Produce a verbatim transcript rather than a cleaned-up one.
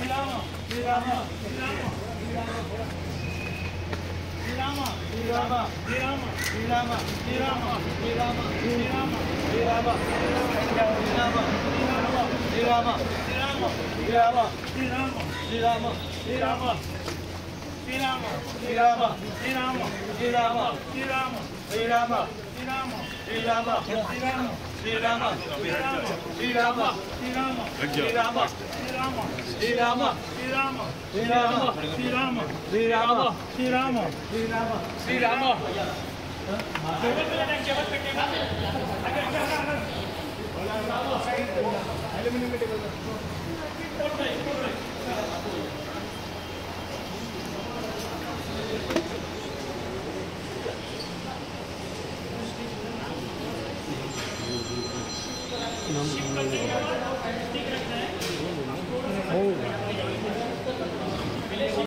Rama, Sri Rama, Sri Rama, Sri Rama, Sri Rama, Sri Rama, Sri Rama, Sri Rama, Sri Rama, Sri Rama, Sri Rama, Sri Rama, Sri Rama,